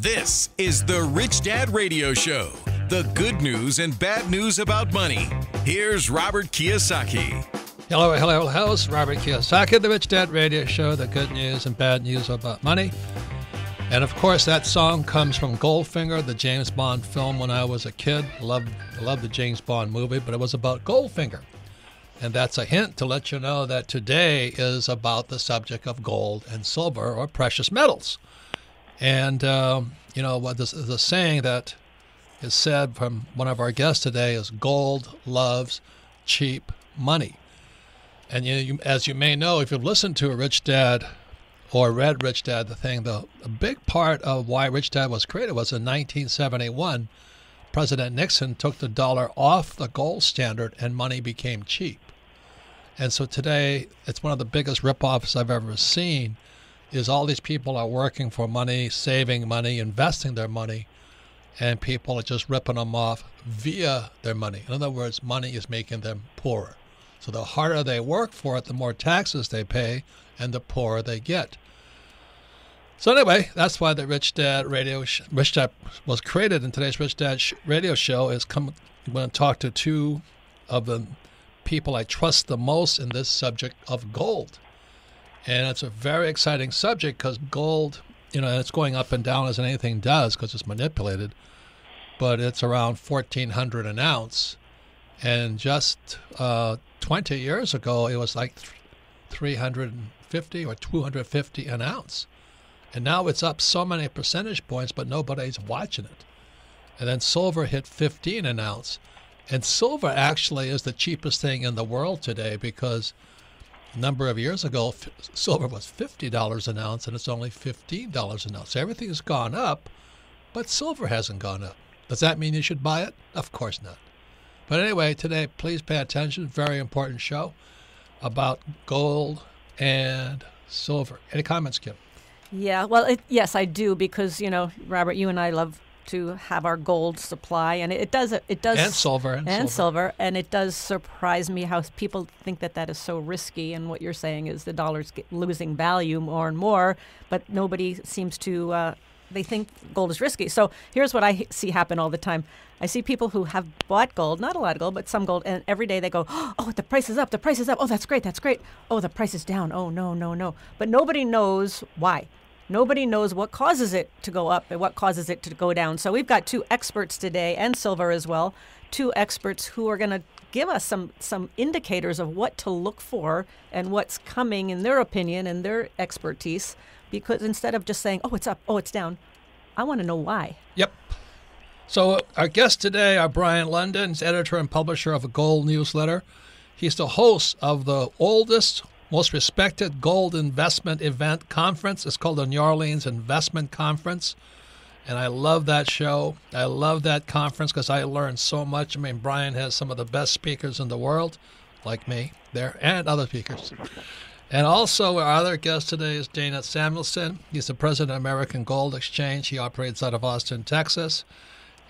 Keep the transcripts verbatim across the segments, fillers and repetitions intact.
This is the Rich Dad Radio Show, the good news and bad news about money. Here's Robert Kiyosaki. Hello, hello, hello. It's Robert Kiyosaki, the Rich Dad Radio Show, the good news and bad news about money. And of course, that song comes from Goldfinger, the James Bond film when I was a kid. I loved, I loved the James Bond movie, but it was about Goldfinger. And that's a hint to let you know that today is about the subject of gold and silver, or precious metals. And, um, you know, what this, the saying that is said from one of our guests today is gold loves cheap money. And you, you, as you may know, if you've listened to a Rich Dad or read Rich Dad, the thing, the, the big part of why Rich Dad was created was in nineteen seventy-one, President Nixon took the dollar off the gold standard and money became cheap. And so today, it's one of the biggest ripoffs I've ever seen, is all these people are working for money, saving money, investing their money, and people are just ripping them off via their money. In other words, money is making them poorer. So the harder they work for it, the more taxes they pay, and the poorer they get. So anyway, that's why the Rich Dad Radio sh Rich Dad was created. And today's Rich Dad sh Radio Show is come. I'm going to talk to two of the people I trust the most in this subject of gold, and it's a very exciting subject because gold, you know, it's going up and down as anything does because it's manipulated, but it's around fourteen hundred an ounce, and just uh, twenty years ago it was like three hundred fifty or two hundred fifty an ounce, and now it's up so many percentage points, but nobody's watching it. And then silver hit fifteen an ounce, and silver actually is the cheapest thing in the world today because a number of years ago silver was fifty dollars an ounce and it's only fifteen dollars an ounce. So everything's gone up, but silver hasn't gone up. Does that mean you should buy it? Of course not. But anyway, today please pay attention, very important show about gold and silver. Any comments, Kim? Yeah, well, it, yes, I do, because, you know, Robert, you and I love to have our gold supply, and it, it does it does and silver and, and silver. silver and it does surprise me how people think that that is so risky. And what you're saying is the dollar's losing value more and more, but nobody seems to. Uh, they think gold is risky. So here's what I see happen all the time. I see people who have bought gold, not a lot of gold, but some gold, and every day they go, oh, the price is up, the price is up, oh, that's great, that's great, oh, the price is down, oh, no, no, no. But nobody knows why. Nobody knows what causes it to go up and what causes it to go down. So we've got two experts today, and silver as well, two experts who are going to give us some, some indicators of what to look for and what's coming in their opinion and their expertise. Because instead of just saying, oh, it's up, oh, it's down, I want to know why. Yep. So our guests today are Brien Lundin, editor and publisher of a Gold Newsletter. He's the host of the oldest, most respected gold investment event conference. It's called the New Orleans Investment Conference. And I love that show. I love that conference because I learned so much. I mean, Brien has some of the best speakers in the world, like me there, and other speakers. And also our other guest today is Dana Samuelson. He's the president of American Gold Exchange. He operates out of Austin, Texas.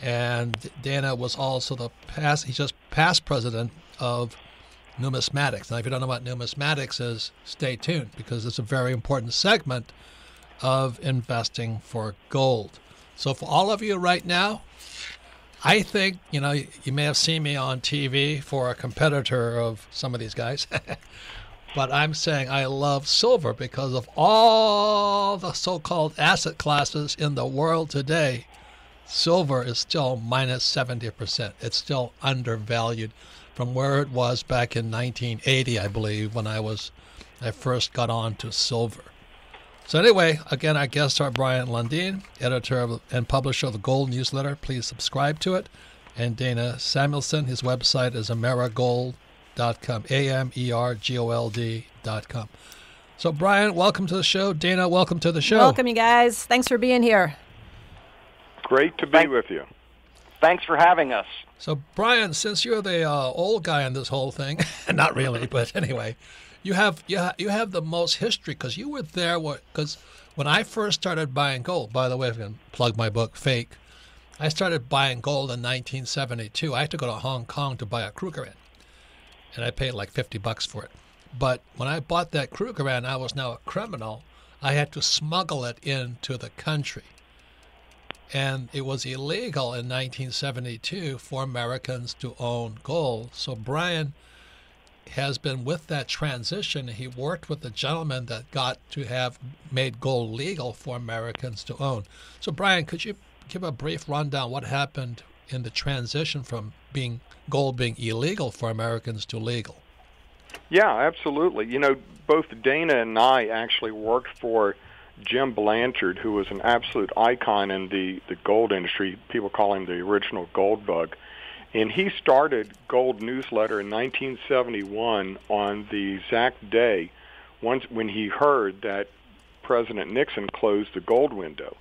And Dana was also the past, he's just past president of Numismatics. Now, if you don't know what numismatics is, stay tuned, because it's a very important segment of investing for gold. So for all of you right now, I think, you know, you may have seen me on T V for a competitor of some of these guys, but I'm saying I love silver because of all the so-called asset classes in the world today, silver is still minus seventy percent. It's still undervalued from where it was back in nineteen eighty, I believe, when I was I first got on to silver. So anyway, again, our guests are Brien Lundin, editor of, and publisher of the Gold Newsletter. Please subscribe to it. And Dana Samuelson, his website is amerigold dot com, A M E R G O L D dot com. So Brien, welcome to the show. Dana, welcome to the show. Welcome, you guys. Thanks for being here. Great to be Thank with you. Thanks for having us. So, Brien, since you're the uh, old guy in this whole thing, not really, but anyway, you have you, ha you have the most history because you were there. Because when I first started buying gold, by the way, if I can plug my book, Fake, I started buying gold in nineteen seventy-two. I had to go to Hong Kong to buy a Krugerrand, and I paid like fifty bucks for it. But when I bought that Krugerrand, I was now a criminal. I had to smuggle it into the country. And it was illegal in nineteen seventy-two for Americans to own gold. So Brien has been with that transition. He worked with the gentleman that got to have made gold legal for Americans to own. So Brien, could you give a brief rundown what happened in the transition from being gold being illegal for Americans to legal? Yeah, absolutely. You know, both Dana and I actually worked for Jim Blanchard, who was an absolute icon in the, the gold industry. People call him the original gold bug. And he started Gold Newsletter in nineteen seventy-one on the exact day once when he heard that President Nixon closed the gold window.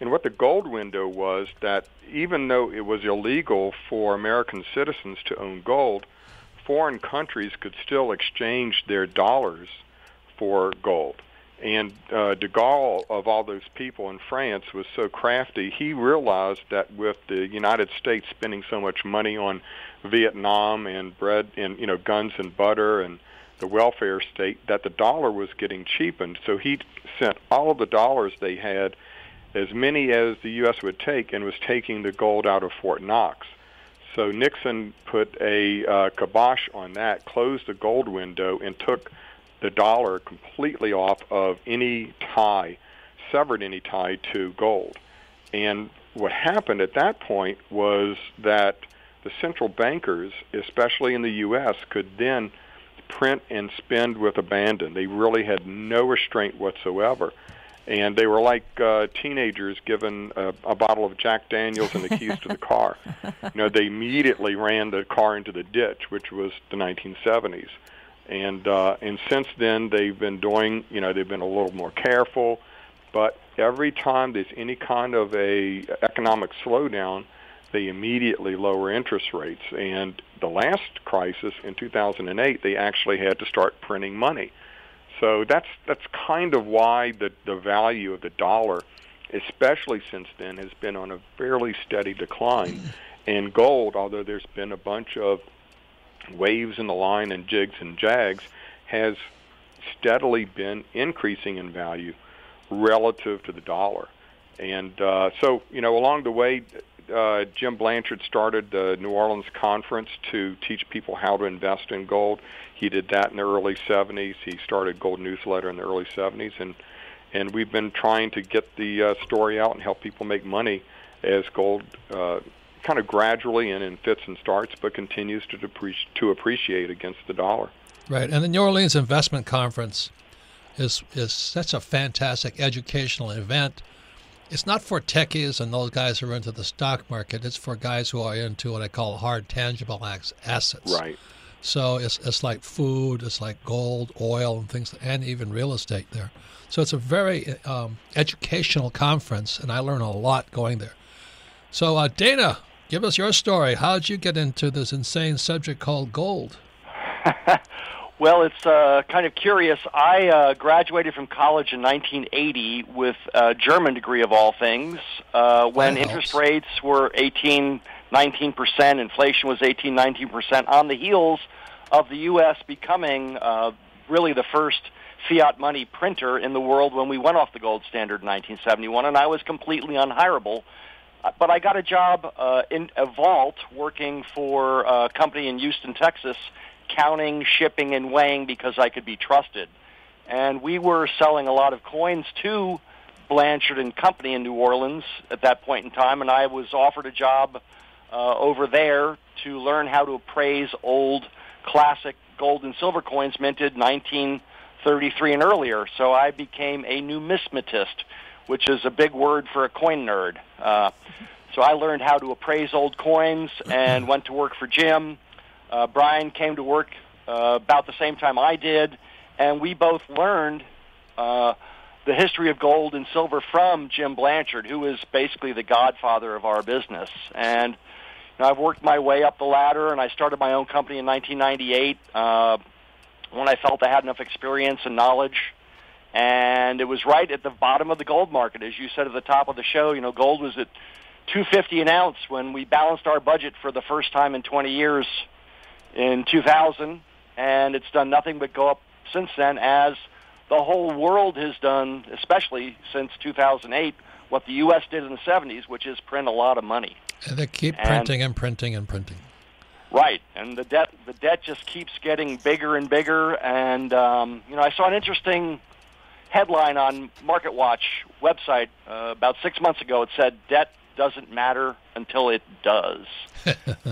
And what the gold window was that even though it was illegal for American citizens to own gold, foreign countries could still exchange their dollars for gold. And uh, de Gaulle, of all those people in France, was so crafty, he realized that with the United States spending so much money on Vietnam and bread and, you know, guns and butter and the welfare state, that the dollar was getting cheapened. So he sent all of the dollars they had, as many as the U S would take, and was taking the gold out of Fort Knox. So Nixon put a uh, kibosh on that, closed the gold window, and took the dollar completely off of any tie, severed any tie to gold. And what happened at that point was that the central bankers, especially in the U S, could then print and spend with abandon. They really had no restraint whatsoever. And they were like uh, teenagers given a, a bottle of Jack Daniels and the keys to the car. You know, they immediately ran the car into the ditch, which was the nineteen seventies. And uh, and since then, they've been doing, you know, they've been a little more careful. But every time there's any kind of a economic slowdown, they immediately lower interest rates. And the last crisis in two thousand eight, they actually had to start printing money. So that's that's kind of why the, the value of the dollar, especially since then, has been on a fairly steady decline. And gold, although there's been a bunch of waves in the line and jigs and jags, has steadily been increasing in value relative to the dollar. And uh, so, you know, along the way, uh, Jim Blanchard started the New Orleans Conference to teach people how to invest in gold. He did that in the early seventies. He started Gold Newsletter in the early seventies, and and we've been trying to get the uh, story out and help people make money as gold uh, kind of gradually and in fits and starts, but continues to depreci- to appreciate against the dollar. Right, and the New Orleans Investment Conference is is such a fantastic educational event. It's not for techies and those guys who are into the stock market. It's for guys who are into what I call hard, tangible assets. Right. So it's it's like food, it's like gold, oil, and things, and even real estate there. So it's a very um, educational conference, and I learn a lot going there. So uh, Dana, give us your story. How did you get into this insane subject called gold? Well, it's uh, kind of curious. I uh, graduated from college in nineteen eighty with a German degree of all things, uh, when interest rates were eighteen, nineteen percent, inflation was eighteen, nineteen percent, on the heels of the U S becoming uh, really the first fiat money printer in the world when we went off the gold standard in nineteen seventy-one, and I was completely unhireable. But I got a job uh, in a vault working for a company in Houston, Texas, counting, shipping, and weighing because I could be trusted. And we were selling a lot of coins to Blanchard and Company in New Orleans at that point in time, and I was offered a job uh, over there to learn how to appraise old classic gold and silver coins minted nineteen thirty-three and earlier. So I became a numismatist, which is a big word for a coin nerd. Uh, so I learned how to appraise old coins and went to work for Jim. Uh, Brien came to work uh, about the same time I did, and we both learned uh, the history of gold and silver from Jim Blanchard, who is basically the godfather of our business. And you know, I've worked my way up the ladder, and I started my own company in nineteen ninety-eight uh, when I felt I had enough experience and knowledge. And it was right at the bottom of the gold market. As you said at the top of the show, you know, gold was at two fifty an ounce when we balanced our budget for the first time in twenty years in two thousand, and it's done nothing but go up since then, as the whole world has done, especially since two thousand eight what the U S did in the seventies, which is print a lot of money. And they keep and, printing and printing and printing. Right, and the debt the debt just keeps getting bigger and bigger. And um, you know, I saw an interesting headline on Market Watch website uh, about six months ago. It said debt doesn't matter until it does,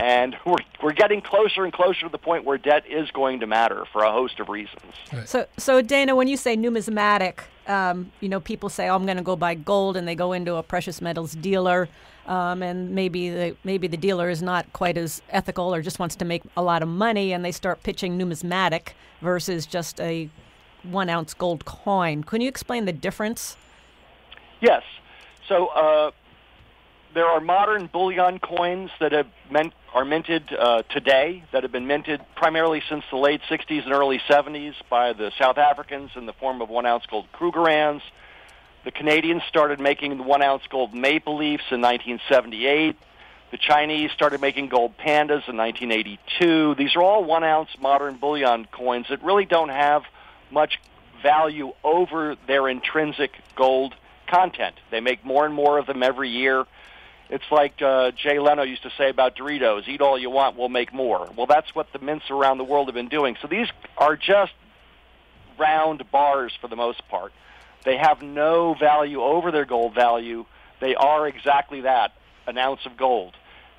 and we're we're getting closer and closer to the point where debt is going to matter for a host of reasons. Right. So, so Dana, when you say numismatic, um, you know, people say, "Oh, I'm going to go buy gold," and they go into a precious metals dealer, um, and maybe the maybe the dealer is not quite as ethical or just wants to make a lot of money, and they start pitching numismatic versus just a one ounce gold coin. Can you explain the difference? Yes. So. Uh, There are modern bullion coins that have meant, are minted uh, today that have been minted primarily since the late sixties and early seventies by the South Africans in the form of one-ounce gold Krugerrands. The Canadians started making the one-ounce gold maple leafs in nineteen seventy-eight. The Chinese started making gold pandas in nineteen eighty-two. These are all one-ounce modern bullion coins that really don't have much value over their intrinsic gold content. They make more and more of them every year. It's like uh, Jay Leno used to say about Doritos, eat all you want, we'll make more. Well, that's what the mints around the world have been doing. So these are just round bars for the most part. They have no value over their gold value. They are exactly that, an ounce of gold.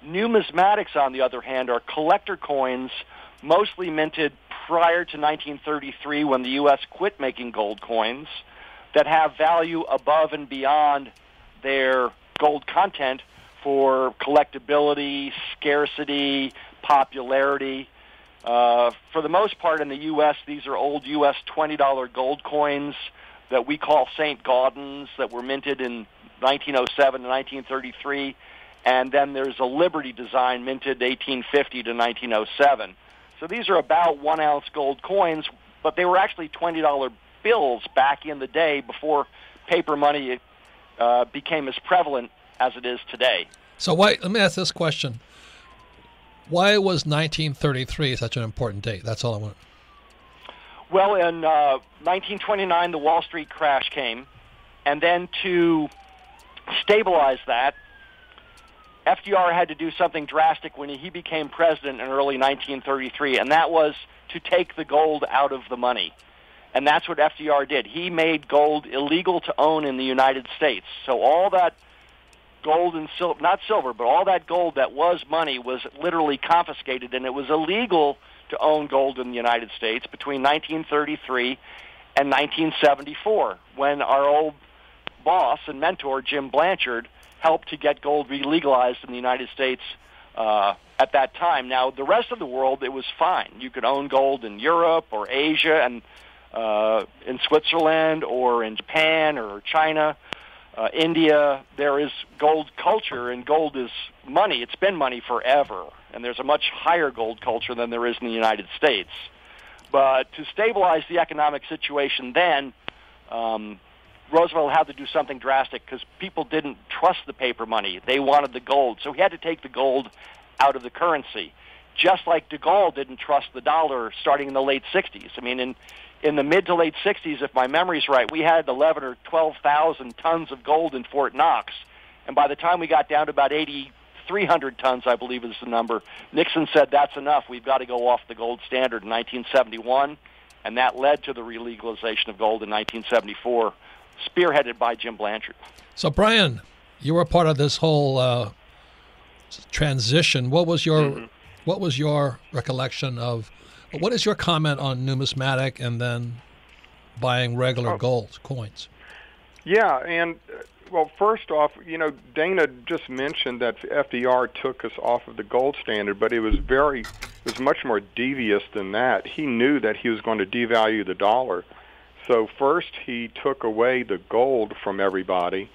Numismatics, on the other hand, are collector coins, mostly minted prior to nineteen thirty-three when the U S quit making gold coins, that have value above and beyond their gold content for collectability, scarcity, popularity. Uh, for the most part in the U S, these are old U S twenty dollar gold coins that we call Saint Gaudens that were minted in nineteen oh seven to nineteen thirty-three. And then there's a Liberty design minted eighteen fifty to nineteen oh seven. So these are about one ounce gold coins, but they were actually twenty dollar bills back in the day before paper money uh, became as prevalent as it is today. So why, let me ask this question. Why was nineteen thirty-three such an important date? That's all I want. Well, in uh, nineteen twenty-nine, the Wall Street crash came. And then to stabilize that, F D R had to do something drastic when he became president in early nineteen thirty-three, and that was to take the gold out of the money. And that's what F D R did. He made gold illegal to own in the United States. So all that gold and silver, not silver, but all that gold that was money was literally confiscated, and it was illegal to own gold in the United States between nineteen thirty-three and nineteen seventy-four, when our old boss and mentor, Jim Blanchard, helped to get gold re-legalized in the United States uh, at that time. Now, the rest of the world, it was fine. You could own gold in Europe or Asia and Uh, in Switzerland or in Japan or China, uh, India. There is gold culture, and gold is money. It's been money forever, and there's a much higher gold culture than there is in the United States. But to stabilize the economic situation then, um, Roosevelt had to do something drastic because people didn't trust the paper money. They wanted the gold, so he had to take the gold out of the currency, just like de Gaulle didn't trust the dollar starting in the late sixties. I mean, in In the mid to late sixties, if my memory's right, we had eleven or twelve thousand tons of gold in Fort Knox, and by the time we got down to about eighty-three hundred tons, I believe is the number, Nixon said that's enough. We've got to go off the gold standard in nineteen seventy-one, and that led to the re-legalization of gold in nineteen seventy-four, spearheaded by Jim Blanchard. So, Brien, you were part of this whole uh, transition. What was your mm-hmm. what was your recollection of? What is your comment on numismatic and then buying regular oh. gold coins? Yeah, and, uh, well, first off, you know, Dana just mentioned that F D R took us off of the gold standard, but it was very, it was much more devious than that. He knew that he was going to devalue the dollar. So first he took away the gold from everybody,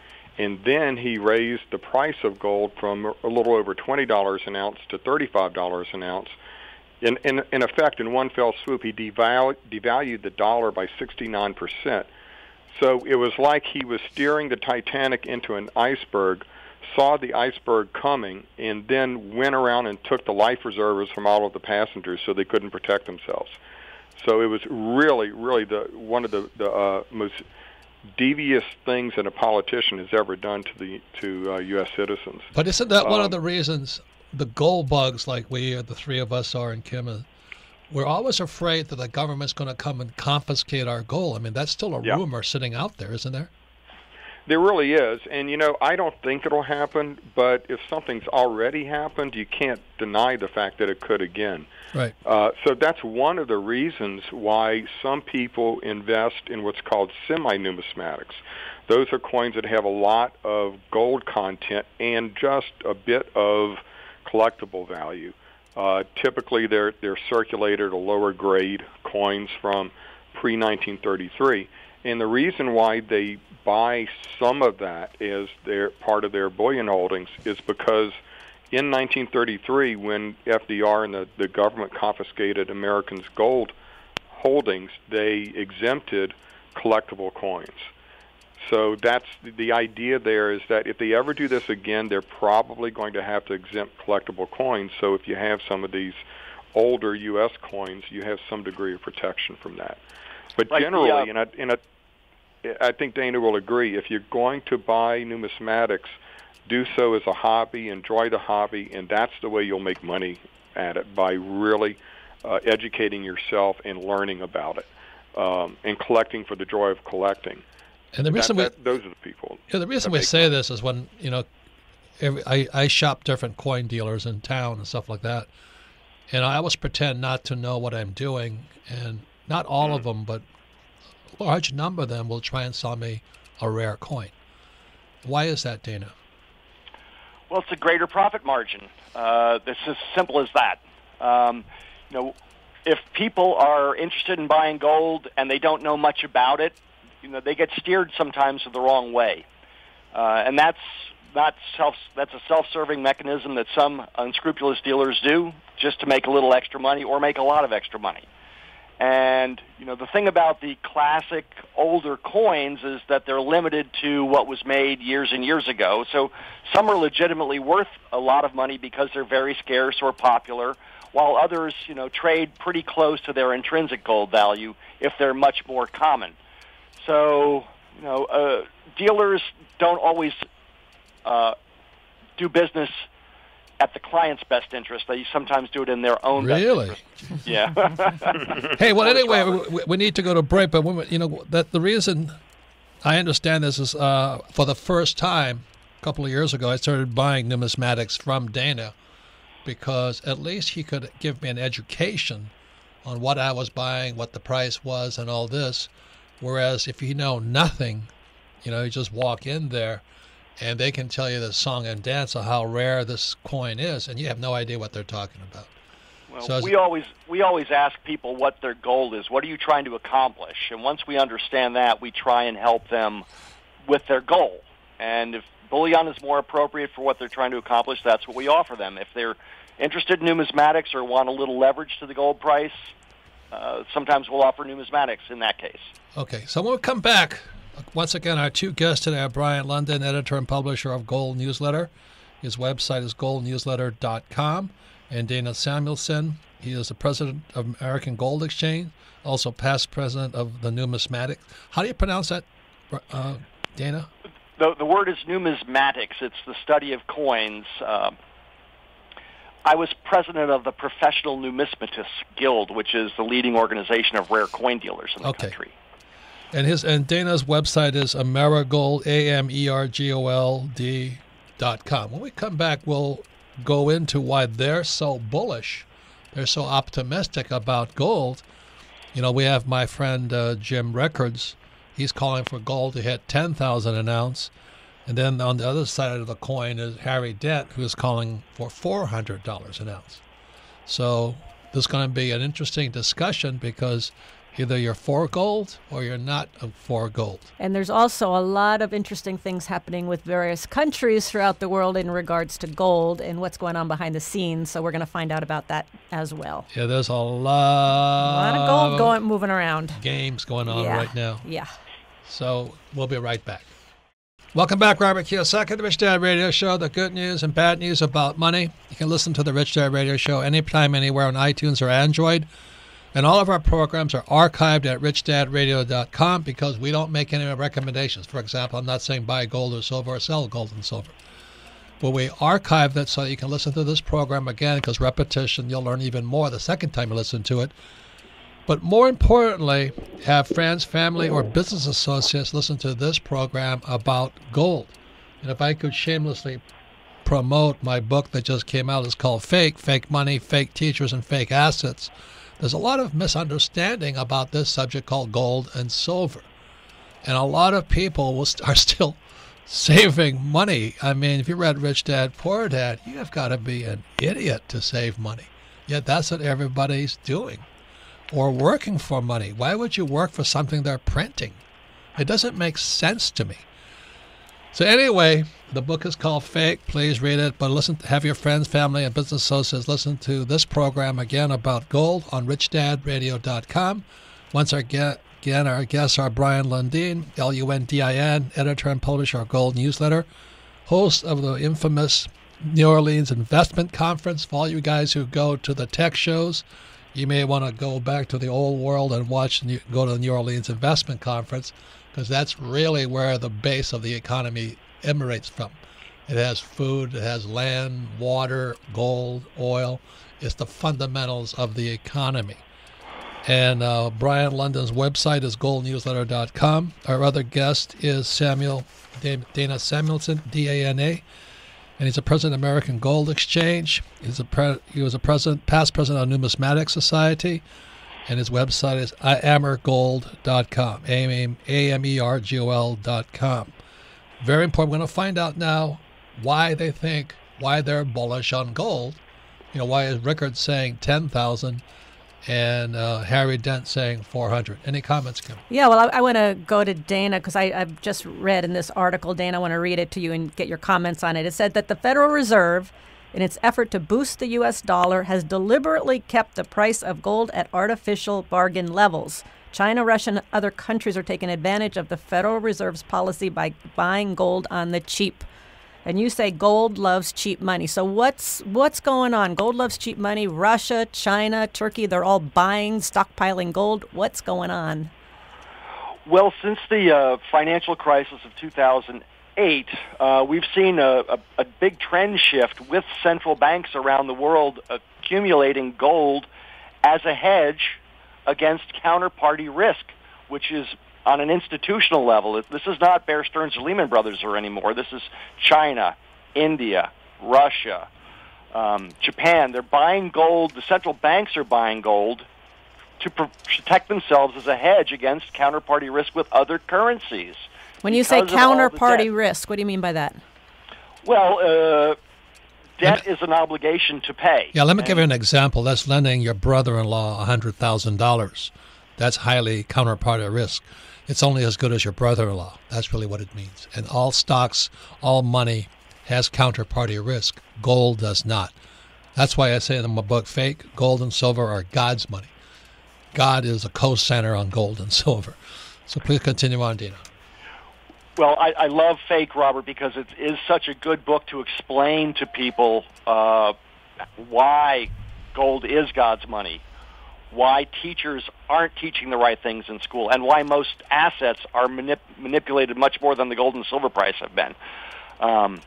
and then he raised the price of gold from a little over twenty dollars an ounce to thirty-five dollars an ounce. In, in, in effect, in one fell swoop, he devalu- devalued the dollar by sixty-nine percent. So it was like he was steering the Titanic into an iceberg, saw the iceberg coming, and then went around and took the life preservers from all of the passengers so they couldn't protect themselves. So it was really, really the one of the, the uh, most devious things that a politician has ever done to the to uh, U S citizens. But isn't that um, one of the reasons the gold bugs, like we or the three of us are in Kimmen, we're always afraid that the government's going to come and confiscate our gold. I mean, that's still a yeah. rumor sitting out there, isn't there? There really is. And, you know, I don't think it'll happen, but if something's already happened, you can't deny the fact that it could again. Right. Uh, so that's one of the reasons why some people invest in what's called semi-numismatics. Those are coins that have a lot of gold content and just a bit of collectible value. Uh, typically, they're, they're circulated or lower-grade coins from pre nineteen thirty-three. And the reason why they buy some of that as their, part of their bullion holdings is because in nineteen thirty-three, when F D R and the, the government confiscated Americans' gold holdings, they exempted collectible coins. So that's the idea there, is that if they ever do this again, they're probably going to have to exempt collectible coins. So if you have some of these older U S coins, you have some degree of protection from that. But like generally, the, uh, and, I, and I, I think Dana will agree, if you're going to buy numismatics, do so as a hobby, enjoy the hobby, and that's the way you'll make money at it, by really uh, educating yourself and learning about it, um, and collecting for the joy of collecting. And the reason that, we, that, those are the people. Yeah, the reason we say money. This is when, you know, every, I, I shop different coin dealers in town and stuff like that, and I always pretend not to know what I'm doing, and not all mm. of them, but a large number of them will try and sell me a rare coin. Why is that, Dana? Well, it's a greater profit margin. Uh, it's as simple as that. Um, you know, if people are interested in buying gold and they don't know much about it, you know, they get steered sometimes the wrong way, uh, and that's not self. That's a self-serving mechanism that some unscrupulous dealers do just to make a little extra money or make a lot of extra money. And you know, the thing about the classic older coins is that they're limited to what was made years and years ago. So some are legitimately worth a lot of money because they're very scarce or popular, while others, you know, trade pretty close to their intrinsic gold value if they're much more common. So, you know, uh, dealers don't always uh, do business at the client's best interest. They sometimes do it in their own really? best interest. Yeah. Hey, well, anyway, we, we need to go to break. But, when, you know, that the reason I understand this is uh, for the first time a couple of years ago, I started buying numismatics from Dana because at least he could give me an education on what I was buying, what the price was, and all this. Whereas if you know nothing, you know, you just walk in there and they can tell you the song and dance of how rare this coin is, and you have no idea what they're talking about. Well, so we always we always ask people what their goal is. What are you trying to accomplish? And once we understand that, we try and help them with their goal. And if bullion is more appropriate for what they're trying to accomplish, that's what we offer them. If they're interested in numismatics or want a little leverage to the gold price, Uh, sometimes we'll offer numismatics in that case. Okay, so when we come back, once again, our two guests today are Brien Lundin, editor and publisher of Gold Newsletter. His website is gold newsletter dot com. And Dana Samuelson, he is the president of American Gold Exchange, also past president of the Numismatics. How do you pronounce that, uh, Dana? The, the word is numismatics. It's the study of coins. Uh, I was president of the Professional Numismatists Guild, which is the leading organization of rare coin dealers in the okay. country. And his and Dana's website is Amerigold, A M E R G O L D dot com. When we come back, we'll go into why they're so bullish, they're so optimistic about gold. You know, we have my friend uh, Jim Rickards. He's calling for gold to hit ten thousand an ounce. And then on the other side of the coin is Harry Dent, who is calling for four hundred dollars an ounce. So there's going to be an interesting discussion because either you're for gold or you're not for gold. And there's also a lot of interesting things happening with various countries throughout the world in regards to gold and what's going on behind the scenes. So we're going to find out about that as well. Yeah, there's a lot, a lot of gold going, moving around. Games going on yeah. right now. Yeah. So we'll be right back. Welcome back, Robert Kiyosaki, the Rich Dad Radio Show, the good news and bad news about money. You can listen to the Rich Dad Radio Show anytime, anywhere on iTunes or Android. And all of our programs are archived at rich dad radio dot com because we don't make any recommendations. For example, I'm not saying buy gold or silver or sell gold and silver. But we archive that so that you can listen to this program again, because repetition, you'll learn even more the second time you listen to it. But more importantly, have friends, family, or business associates listen to this program about gold. And if I could shamelessly promote my book that just came out, it's called Fake, Fake Money, Fake Teachers, and Fake Assets. There's a lot of misunderstanding about this subject called gold and silver. And a lot of people will st- are still saving money. I mean, if you read Rich Dad, Poor Dad, you have got to be an idiot to save money. Yet that's what everybody's doing. Or working for money. Why would you work for something they're printing? It doesn't make sense to me. So anyway, the book is called Fake. Please read it, but listen, have your friends, family, and business associates listen to this program again about gold on rich dad radio dot com. Once again, our guests are Brien Lundin, L U N D I N, editor and publisher of Gold Newsletter, host of the infamous New Orleans Investment Conference. For all you guys who go to the tech shows, you may want to go back to the old world and watch, go to the New Orleans Investment Conference, because that's really where the base of the economy emanates from. It has food, it has land, water, gold, oil. It's the fundamentals of the economy. And uh, Brien Lundin's website is gold newsletter dot com. Our other guest is Samuel Dana Samuelson, D A N A, and he's a president of American Gold Exchange. He's a pre- he was a president, past president of Numismatic Society, and his website is amergold dot com, A M E R G O L dot com. Very important. We're going to find out now why they think, why they're bullish on gold. You know, why is Rickards saying ten thousand and uh, Harry Dent saying four hundred? Any comments, Kim? Yeah, well, I, I want to go to Dana, because I've just read in this article, Dana, I want to read it to you and get your comments on it. It said that the Federal Reserve, in its effort to boost the U S dollar, has deliberately kept the price of gold at artificial bargain levels. China, Russia, and other countries are taking advantage of the Federal Reserve's policy by buying gold on the cheap. And you say gold loves cheap money. So what's what's going on? Gold loves cheap money. Russia, China, Turkey, they're all buying, stockpiling gold. What's going on? Well, since the uh, financial crisis of two thousand eight, uh, we've seen a, a, a big trend shift with central banks around the world accumulating gold as a hedge against counterparty risk, which is on an institutional level. This is not Bear Stearns or Lehman Brothers or anymore. This is China, India, Russia, um, Japan. They're buying gold. The central banks are buying gold to pro- protect themselves as a hedge against counterparty risk with other currencies. When you say counterparty risk, what do you mean by that? Well, uh, debt is an obligation to pay. Yeah, let me give you an example. That's lending your brother-in-law one hundred thousand dollars. That's highly counterparty risk. It's only as good as your brother-in-law. That's really what it means. And all stocks, all money has counterparty risk. Gold does not. That's why I say in my book, Fake, gold and silver are God's money. God is a co-signer on gold and silver. So please continue on, Dina. Well, I, I love Fake, Robert, because it is such a good book to explain to people uh, why gold is God's money, why teachers aren't teaching the right things in school, and why most assets are manip- manipulated much more than the gold and silver price have been. Um,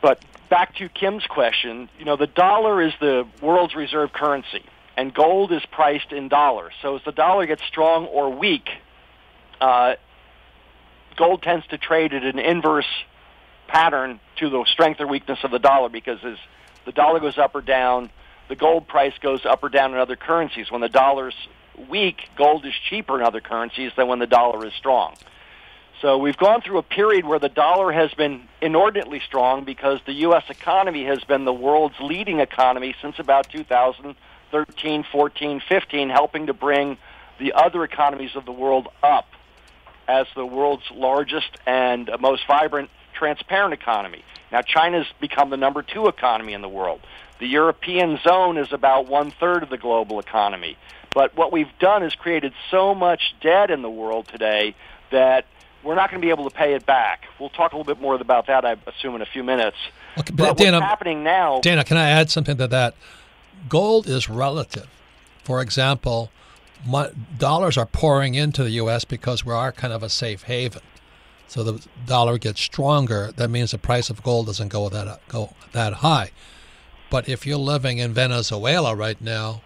but back to Kim's question, you know, the dollar is the world's reserve currency, and gold is priced in dollars. So as the dollar gets strong or weak, uh, gold tends to trade at an inverse pattern to the strength or weakness of the dollar, because as the dollar goes up or down, the gold price goes up or down in other currencies. When the dollar's weak, gold is cheaper in other currencies than when the dollar is strong. So we've gone through a period where the dollar has been inordinately strong because the U S economy has been the world's leading economy since about two thousand thirteen, fourteen, fifteen, helping to bring the other economies of the world up as the world's largest and most vibrant, transparent economy. Now, China's become the number two economy in the world. The European zone is about one-third of the global economy. But what we've done is created so much debt in the world today that we're not going to be able to pay it back. We'll talk a little bit more about that, I assume, in a few minutes. Okay, but but Dana, what's happening now... Dana, can I add something to that? Gold is relative. For example, mo- dollars are pouring into the U S because we are kind of a safe haven. So the dollar gets stronger. That means the price of gold doesn't go that go that high. But if you're living in Venezuela right now,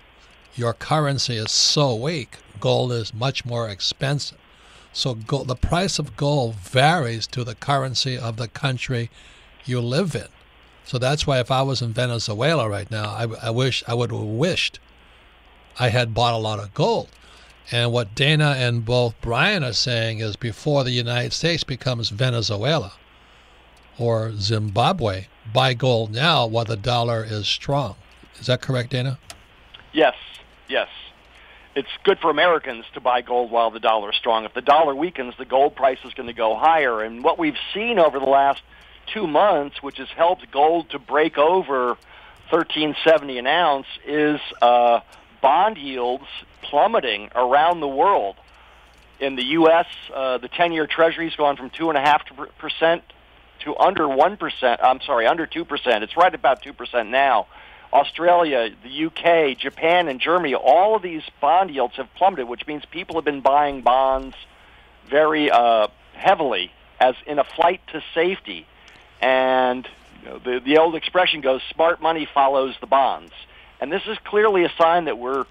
your currency is so weak, gold is much more expensive. So gold, the price of gold varies to the currency of the country you live in. So that's why if I was in Venezuela right now, I, I wish I would have wished I had bought a lot of gold. And what Dana and both Brien are saying is before the United States becomes Venezuela or Zimbabwe, buy gold now while the dollar is strong. Is that correct, Dana? Yes, yes. It's good for Americans to buy gold while the dollar is strong. If the dollar weakens, the gold price is going to go higher. And what we've seen over the last two months, which has helped gold to break over thirteen seventy an ounce, is uh, bond yields plummeting around the world. In the U S, uh, the ten-year Treasury's gone from two point five percent to under one percent. I'm sorry, under two percent. It's right about two percent now. Australia, the U K, Japan, and Germany, all of these bond yields have plummeted, which means people have been buying bonds very uh, heavily as in a flight to safety. And you know, the, the old expression goes, smart money follows the bonds. And this is clearly a sign that we're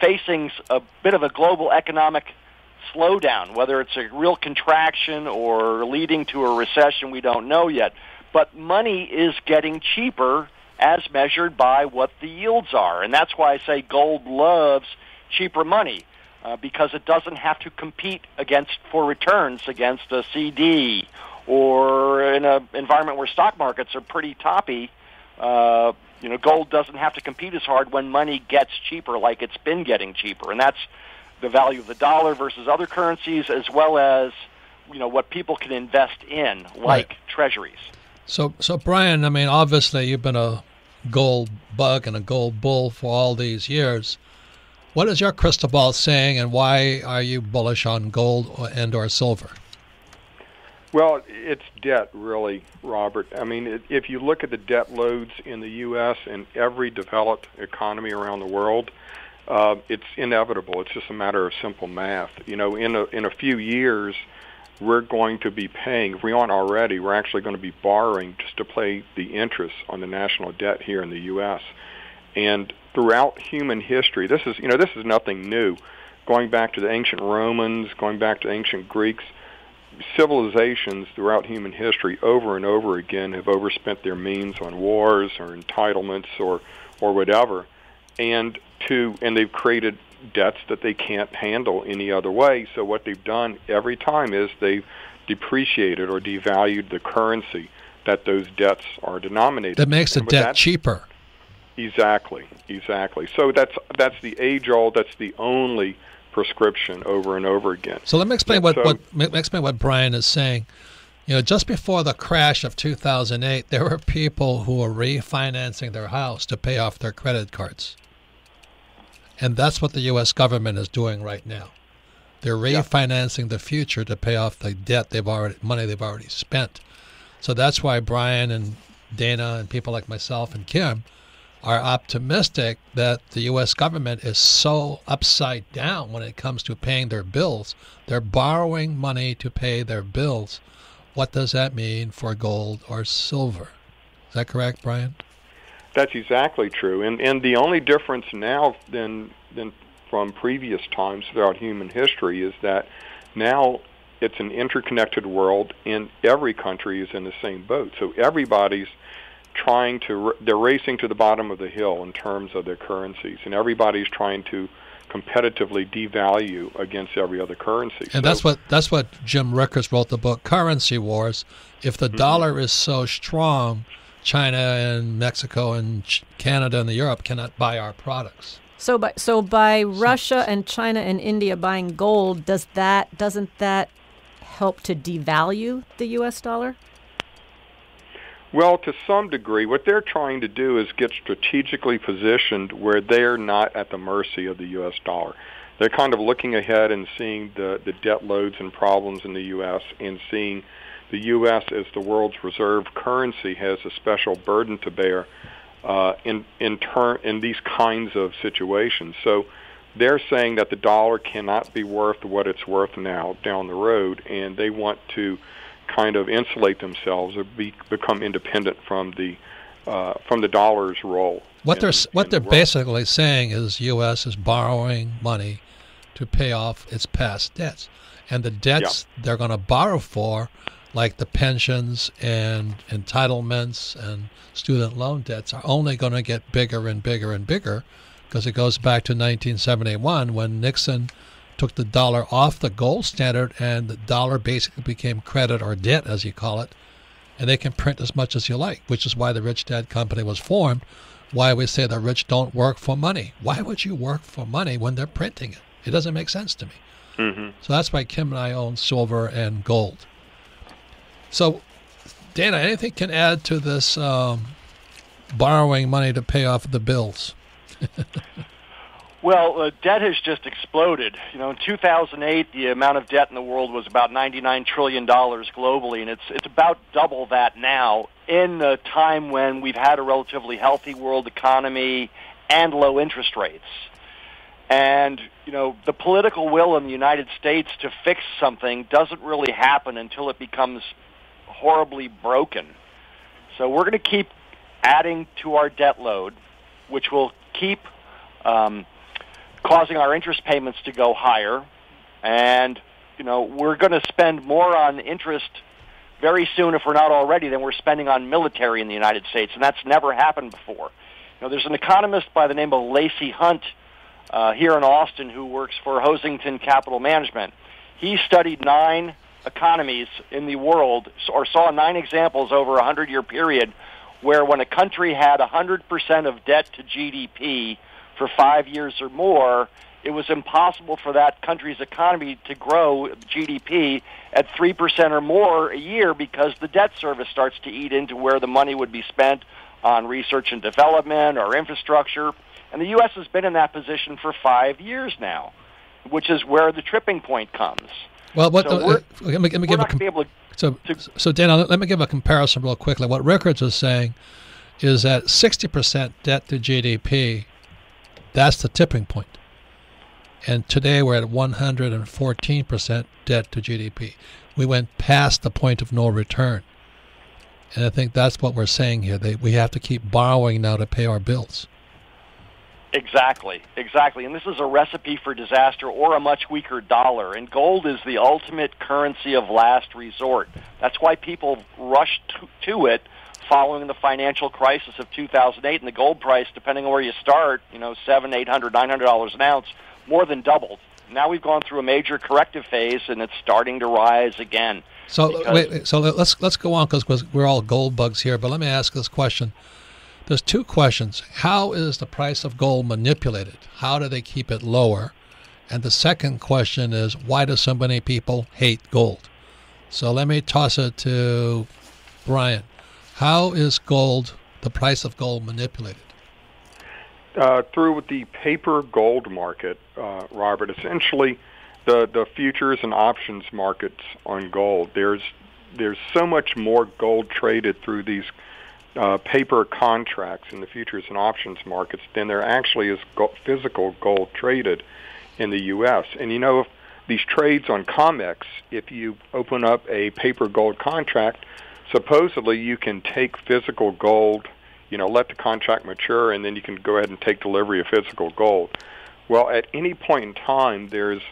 facing a bit of a global economic slowdown, whether it's a real contraction or leading to a recession, we don't know yet. But money is getting cheaper as measured by what the yields are. And that's why I say gold loves cheaper money, uh, because it doesn't have to compete against for returns against a C D or in an environment where stock markets are pretty toppy. Uh, you know, gold doesn't have to compete as hard when money gets cheaper like it's been getting cheaper. And that's the value of the dollar versus other currencies, as well as, you know, what people can invest in, like right. treasuries. So, so Brien, I mean, obviously you've been a gold bug and a gold bull for all these years. What is your crystal ball saying, and why are you bullish on gold or, and or silver? Well, it's debt, really, Robert. I mean, it, if you look at the debt loads in the U S and every developed economy around the world, uh, it's inevitable. It's just a matter of simple math. You know, in a, in a few years, we're going to be paying, if we aren't already, we're actually going to be borrowing just to pay the interest on the national debt here in the U S. And throughout human history, this is, you know, this is nothing new. Going back to the ancient Romans, going back to ancient Greeks, civilizations throughout human history over and over again have overspent their means on wars or entitlements or or whatever, and to and they've created debts that they can't handle any other way. So what they've done every time is they've depreciated or devalued the currency that those debts are denominated. That makes the debt that, cheaper. Exactly, exactly. So that's that's the age-old, that's the only prescription over and over again. So let me explain what, so, what let me explain what Brien is saying. You know, just before the crash of two thousand eight, there were people who were refinancing their house to pay off their credit cards. And that's what the U S government is doing right now. They're refinancing yeah. the future to pay off the debt they've already money they've already spent. So that's why Brien and Dana and people like myself and Kim are optimistic that the U S government is so upside down when it comes to paying their bills. They're borrowing money to pay their bills. What does that mean for gold or silver? Is that correct, Brien? That's exactly true. And and the only difference now than than from previous times throughout human history is that now it's an interconnected world and every country is in the same boat. So everybody's trying to, they're racing to the bottom of the hill in terms of their currencies, and everybody's trying to competitively devalue against every other currency. And so, that's what that's what Jim Rickards wrote the book Currency Wars. If the mm-hmm. dollar is so strong, China and Mexico and Canada and Europe cannot buy our products. So by so by so, Russia and China and India buying gold, does that doesn't that help to devalue the U S dollar? Well, to some degree, what they're trying to do is get strategically positioned where they're not at the mercy of the U S dollar. They're kind of looking ahead and seeing the, the debt loads and problems in the U S and seeing the U S as the world's reserve currency has a special burden to bear uh, in in, turn, in these kinds of situations. So they're saying that the dollar cannot be worth what it's worth now down the road, and they want to kind of insulate themselves or be, become independent from the uh, from the dollar's role. What in, they're what in they're the basically saying is U S is borrowing money to pay off its past debts, and the debts yeah. they're going to borrow for, like the pensions and entitlements and student loan debts, are only going to get bigger and bigger and bigger, because it goes back to nineteen seventy-one when Nixon took the dollar off the gold standard, and the dollar basically became credit or debt, as you call it, and they can print as much as you like, which is why the Rich Dad Company was formed, why we say the rich don't work for money. Why would you work for money when they're printing it? It doesn't make sense to me. Mm-hmm. So that's why Kim and I own silver and gold. So, Dana, anything can add to this um, borrowing money to pay off the bills? Well, uh, debt has just exploded. You know, in two thousand eight, the amount of debt in the world was about ninety-nine trillion dollars globally, and it's it's about double that now, in a time when we've had a relatively healthy world economy and low interest rates. And, you know, the political will in the United States to fix something doesn't really happen until it becomes horribly broken. So we're going to keep adding to our debt load, which will keep um, causing our interest payments to go higher. And, you know, we're going to spend more on interest very soon, if we're not already, than we're spending on military in the United States, and that's never happened before. You know, there's an economist by the name of Lacy Hunt uh, here in Austin who works for Hoisington Capital Management. He studied nine economies in the world, or saw nine examples over a hundred-year period, where when a country had one hundred percent of debt to G D P for five years or more, it was impossible for that country's economy to grow G D P at three percent or more a year, because the debt service starts to eat into where the money would be spent on research and development or infrastructure. And the U S has been in that position for five years now, which is where the tripping point comes. Well, what so the, uh, let me, let me give a able to, so to, so Dana, let me give a comparison real quickly. What Rickards is saying is that sixty percent debt to G D P, that's the tipping point. And today we're at one hundred fourteen percent debt to G D P. We went past the point of no return. And I think that's what we're saying here. They, we have to keep borrowing now to pay our bills. Exactly, exactly. And this is a recipe for disaster, or a much weaker dollar. And gold is the ultimate currency of last resort. That's why people rushed to, to it following the financial crisis of two thousand eight. And the gold price, depending on where you start, you know, seven hundred, eight hundred, nine hundred dollars an ounce, more than doubled. Now we've gone through a major corrective phase, and it's starting to rise again. So wait, so let's let's go on, because we're all gold bugs here. But let me ask this question. There's two questions. How is the price of gold manipulated? How do they keep it lower? And the second question is, why do so many people hate gold? So let me toss it to Brien. How is gold, the price of gold, manipulated? Uh, through the paper gold market, uh, Robert, essentially the, the futures and options markets on gold. There's, there's so much more gold traded through these Uh, paper contracts in the futures and options markets than there actually is go physical gold traded in the U S And you know, if these trades on COMEX, if you open up a paper gold contract, supposedly you can take physical gold, you know, let the contract mature, and then you can go ahead and take delivery of physical gold. Well, at any point in time, there's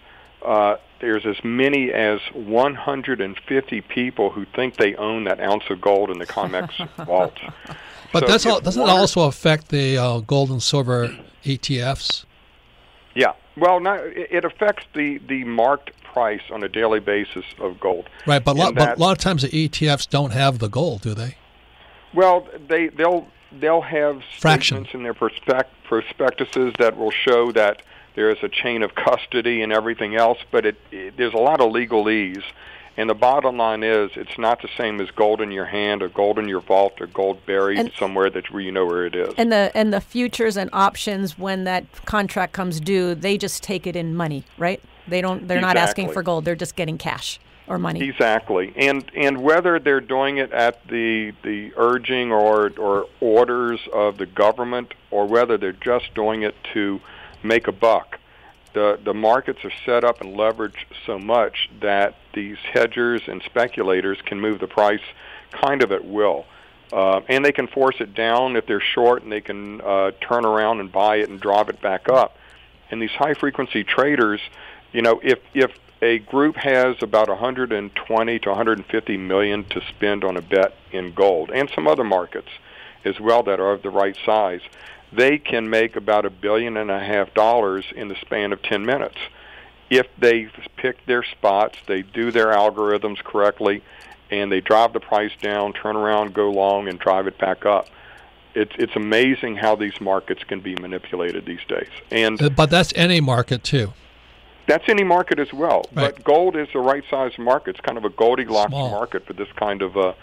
uh, there's as many as one hundred fifty people who think they own that ounce of gold in the COMEX vault. But so that's all, doesn't it also affect the uh, gold and silver E T Fs? Yeah. Well, no, it affects the, the marked price on a daily basis of gold. Right, but a, lot, that, but a lot of times the E T Fs don't have the gold, do they? Well, they, they'll, they'll have Fraction. statements in their prospect, prospectuses that will show that there is a chain of custody and everything else, but it, it, there's a lot of legalese. And the bottom line is, it's not the same as gold in your hand, or gold in your vault, or gold buried and, somewhere that where you know where it is. And the and the futures and options, when that contract comes due, they just take it in money, right? They don't. They're exactly. not asking for gold. They're just getting cash or money. Exactly. And and whether they're doing it at the the urging or or orders of the government, or whether they're just doing it to make a buck, the, the markets are set up and leveraged so much that these hedgers and speculators can move the price kind of at will. Uh, and they can force it down if they're short, and they can uh, turn around and buy it and drive it back up. And these high-frequency traders, you know, if, if a group has about one hundred twenty to one hundred fifty million dollars to spend on a bet in gold, and some other markets as well that are of the right size, they can make about a billion and a half dollars in the span of ten minutes. If they pick their spots, they do their algorithms correctly, and they drive the price down, turn around, go long, and drive it back up. It's, it's amazing how these markets can be manipulated these days. And But that's any market, too. That's any market as well. Right. But gold is the right size market. It's kind of a Goldilocks Small. market for this kind of uh,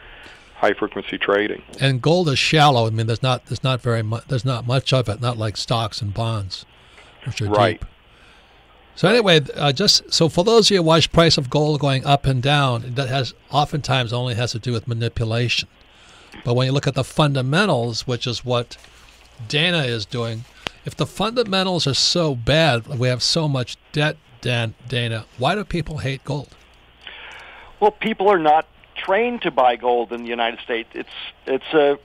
high-frequency trading. And gold is shallow. I mean, there's not there's not very much there's not much of it. Not like stocks and bonds, which are right. deep. So anyway, uh, just so for those of you who watch price of gold going up and down, that has oftentimes only has to do with manipulation. But when you look at the fundamentals, which is what Dana is doing, if the fundamentals are so bad, we have so much debt, Dan, Dana, why do people hate gold? Well, people are not trained to buy gold in the United States. It's it's a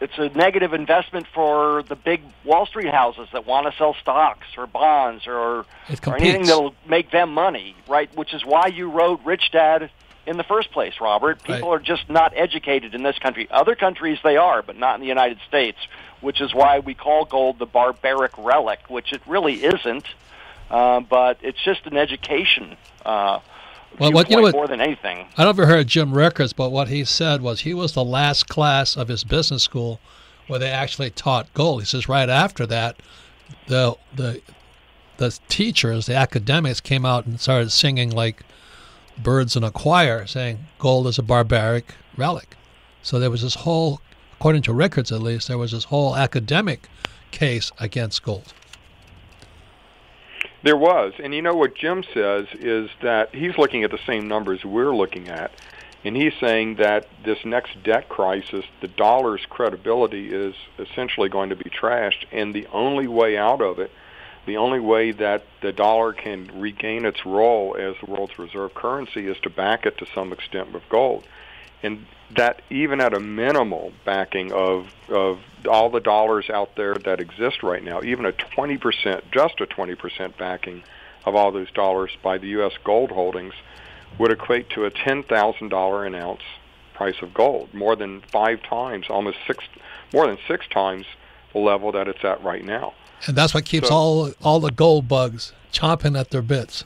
it's a negative investment for the big Wall Street houses that want to sell stocks or bonds or, or anything that'll make them money, right? Which is why you wrote Rich Dad in the first place, Robert. People right. are just not educated in this country. Other countries they are, but not in the United States, which is why we call gold the barbaric relic, which it really isn't, uh, but it's just an education uh Well, what, you know what, more than anything. I don't know if you heard of Jim Rickards, but what he said was he was the last class of his business school where they actually taught gold. He says right after that, the the the teachers, the academics, came out and started singing like birds in a choir, saying gold is a barbaric relic. So there was this whole, according to Rickards at least, there was this whole academic case against gold. There was, and you know what Jim says is that he's looking at the same numbers we're looking at, and he's saying that this next debt crisis, the dollar's credibility is essentially going to be trashed, and the only way out of it, the only way that the dollar can regain its role as the world's reserve currency is to back it to some extent with gold. And that even at a minimal backing of, of all the dollars out there that exist right now, even a twenty percent, just a twenty percent backing of all those dollars by the U S gold holdings would equate to a ten thousand dollars an ounce price of gold, more than five times, almost six, more than six times the level that it's at right now. And that's what keeps so, all all the gold bugs chomping at their bits.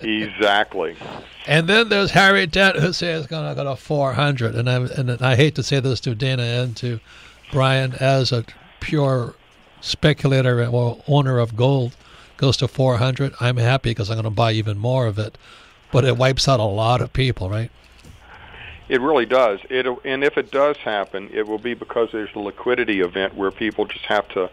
Exactly. And then there's Harry Dent, who says going to go to four hundred. And I and I hate to say this to Dana and to Brien, as a pure speculator or owner of gold, goes to four hundred. I'm happy because I'm going to buy even more of it, but it wipes out a lot of people, right? It really does. It and if it does happen, it will be because there's a liquidity event where people just have to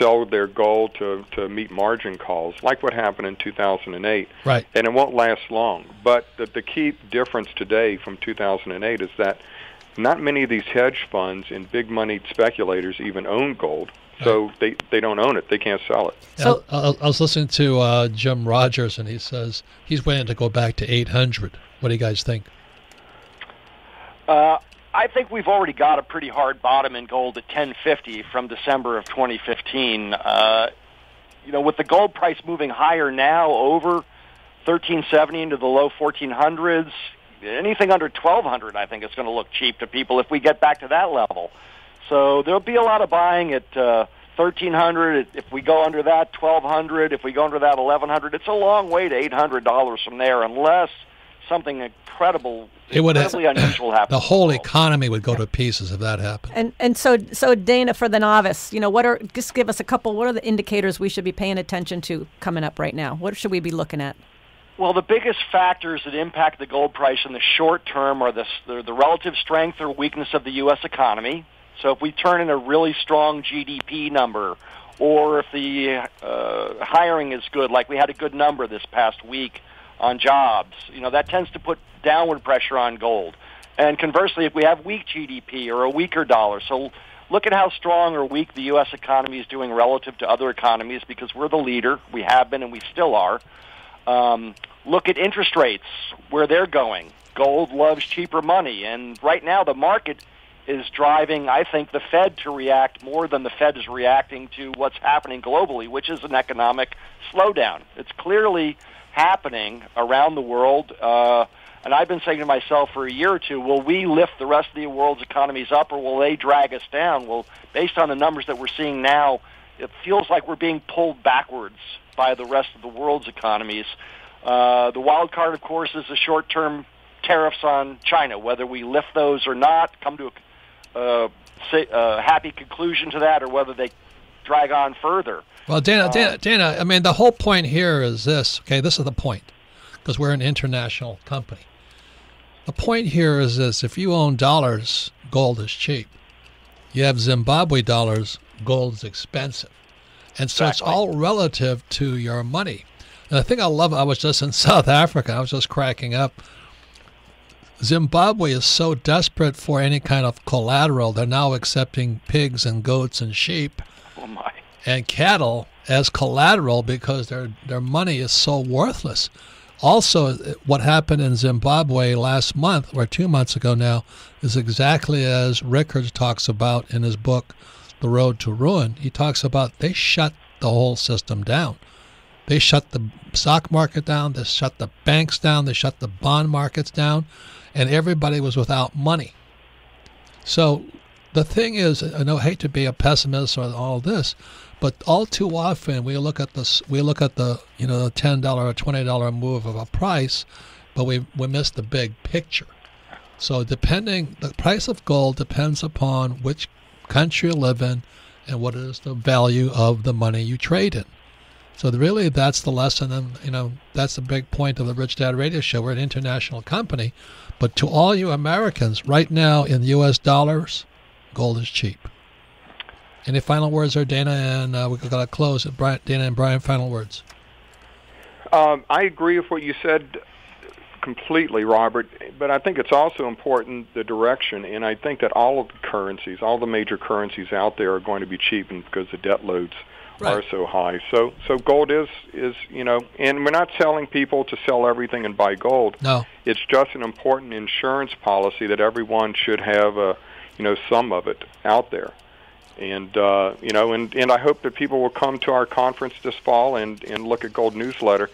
sell their gold to, to meet margin calls, like what happened in two thousand eight. Right. And it won't last long. But the, the key difference today from two thousand eight is that not many of these hedge funds and big-moneyed speculators even own gold, so right. they, they don't own it. They can't sell it. So I, I was listening to uh, Jim Rogers, and he says he's waiting to go back to eight hundred. What do you guys think? Uh I think we've already got a pretty hard bottom in gold at ten fifty from December of twenty fifteen. Uh, you know, with the gold price moving higher now, over thirteen seventy into the low fourteen hundreds, anything under twelve hundred, I think, is going to look cheap to people if we get back to that level. So there'll be a lot of buying at uh, thirteen hundred. If we go under that, twelve hundred. If we go under that, eleven hundred. It's a long way to eight hundred dollars from there, unless something incredible, it would incredibly have, unusual happen. The whole economy would go to pieces if that happened. And and so so Dana, for the novice, you know, what are just give us a couple. What are the indicators we should be paying attention to coming up right now? What should we be looking at? Well, the biggest factors that impact the gold price in the short term are the the, the relative strength or weakness of the U S economy. So if we turn in a really strong G D P number, or if the uh, hiring is good, like we had a good number this past week on jobs, you know, that tends to put downward pressure on gold. And conversely, if we have weak G D P or a weaker dollar, so look at how strong or weak the U S economy is doing relative to other economies, because we're the leader. We have been and we still are. Um, look at interest rates, where they're going. Gold loves cheaper money. And right now the market is driving, I think, the Fed to react more than the Fed is reacting to what's happening globally, which is an economic slowdown. It's clearly happening around the world. Uh, and I've been saying to myself for a year or two, will we lift the rest of the world's economies up, or will they drag us down? Well, based on the numbers that we're seeing now, it feels like we're being pulled backwards by the rest of the world's economies. Uh, the wild card, of course, is the short-term tariffs on China, whether we lift those or not, come to a uh, say, uh, happy conclusion to that, or whether they drag on further. Well, Dana, Dana, Dana, I mean, the whole point here is this, okay, this is the point, because we're an international company. The point here is this: if you own dollars, gold is cheap. You have Zimbabwe dollars, gold's expensive. And so exactly. It's all relative to your money. And the thing I love, I was just in South Africa, I was just cracking up. Zimbabwe is so desperate for any kind of collateral, they're now accepting pigs and goats and sheep oh my. and cattle as collateral, because their their money is so worthless. Also, what happened in Zimbabwe last month, or two months ago now, is exactly as Rickards talks about in his book, The Road to Ruin. He talks about they shut the whole system down. They shut the stock market down, they shut the banks down, they shut the bond markets down, and everybody was without money. So the thing is, and I hate to be a pessimist or all this, but all too often we look at this, we look at the you know the ten dollar or twenty dollar move of a price, but we we miss the big picture. So depending, the price of gold depends upon which country you live in, and what is the value of the money you trade in. So really, that's the lesson, and you know that's the big point of the Rich Dad Radio Show. We're an international company, but to all you Americans, right now in U S dollars, gold is cheap. Any final words there, Dana? And uh, we've got to close. Dana and Brien, final words. Um, I agree with what you said completely, Robert, but I think it's also important, the direction, and I think that all of the currencies, all the major currencies out there are going to be cheapened because the debt loads Right. are so high. So so gold is, is, you know, and we're not telling people to sell everything and buy gold. No. It's just an important insurance policy that everyone should have, a, you know, some of it out there. And, uh, you know, and, and I hope that people will come to our conference this fall and, and look at Gold Newsletter.